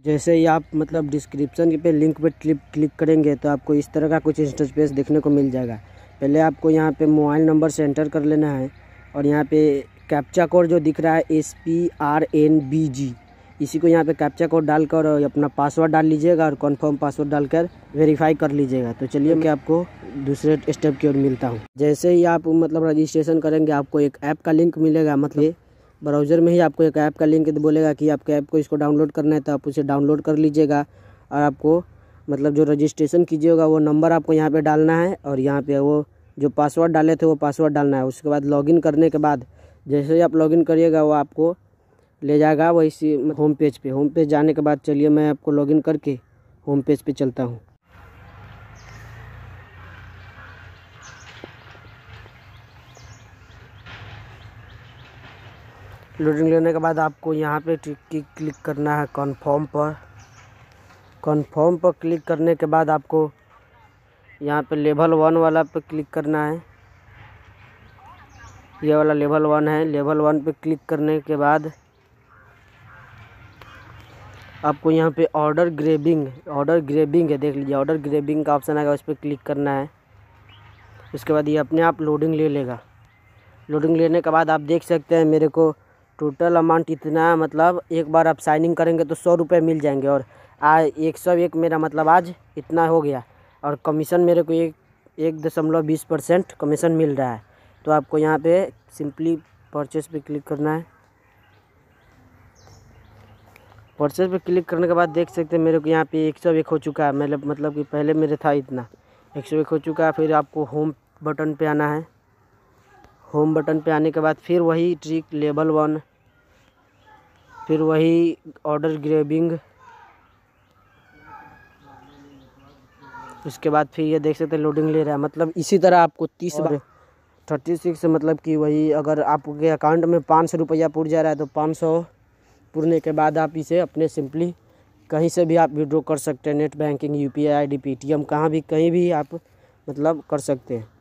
जैसे ही आप मतलब डिस्क्रिप्शन पे लिंक पे क्लिक करेंगे तो आपको इस तरह का कुछ इंटरफेस देखने को मिल जाएगा। पहले आपको यहाँ पे मोबाइल नंबर से एंटर कर लेना है और यहाँ पे कैप्चा कोड जो दिख रहा है SPRNBG, इसी को यहाँ पे कैप्चा कोड डालकर और अपना पासवर्ड डाल लीजिएगा और कन्फर्म पासवर्ड डालकर वेरीफाई कर लीजिएगा। तो चलिए मैं आपको दूसरे स्टेप की ओर मिलता हूँ। जैसे ही आप मतलब रजिस्ट्रेशन करेंगे आपको एक ऐप का लिंक मिलेगा, मतलब ब्राउज़र में ही आपको एक ऐप का लिंक बोलेगा कि आपके ऐप को इसको डाउनलोड करना है, तो आप उसे डाउनलोड कर लीजिएगा और आपको मतलब जो रजिस्ट्रेशन कीजिएगा वो नंबर आपको यहाँ पे डालना है और यहाँ पे वो जो पासवर्ड डाले थे वो पासवर्ड डालना है। उसके बाद लॉगिन करने के बाद जैसे ही आप लॉगिन करिएगा वो आपको ले जाएगा वो इसी होम पेज पर। होम पेज जाने के बाद चलिए मैं आपको लॉगिन करके होम पेज पर चलता हूँ। लोडिंग लेने के बाद आपको यहाँ पे क्लिक करना है कन्फर्म पर। कन्फर्म पर क्लिक करने के बाद आपको यहाँ पे लेवल 1 वाला पे क्लिक करना है। ये वाला लेवल 1 है। लेवल 1 पे क्लिक करने के बाद आपको यहाँ पे ऑर्डर ग्रेबिंग है, देख लीजिए ऑर्डर ग्रेबिंग का ऑप्शन आएगा, उस पर क्लिक करना है। उसके बाद ये अपने आप लोडिंग ले लेगा। लोडिंग लेने के बाद आप देख सकते हैं मेरे को टोटल अमाउंट इतना, मतलब एक बार आप साइनिंग करेंगे तो 100 रुपये मिल जाएंगे और आज 101 मेरा मतलब आज इतना हो गया और कमीशन मेरे को 1.20% कमीशन मिल रहा है। तो आपको यहाँ पे सिंपली परचेस पे क्लिक करना है। परचेस पे क्लिक करने के बाद देख सकते हैं मेरे को यहाँ पे 101 हो चुका है, मतलब कि पहले मेरे था इतना 101 हो चुका है। फिर आपको होम बटन पर आना है। होम बटन पे आने के बाद फिर वही ट्रिक लेवल 1, फिर वही ऑर्डर ग्रेबिंग। उसके बाद फिर ये देख सकते हैं लोडिंग ले रहा है, मतलब इसी तरह आपको 30 बार 36 मतलब कि वही अगर आपके अकाउंट में 500 रुपया पूर जा रहा है तो 500 पूरने के बाद आप इसे अपने सिंपली कहीं से भी आप विड्रॉ कर सकते हैं, net banking, UPI ID, PTM, कहाँ भी कहीं भी आप मतलब कर सकते हैं।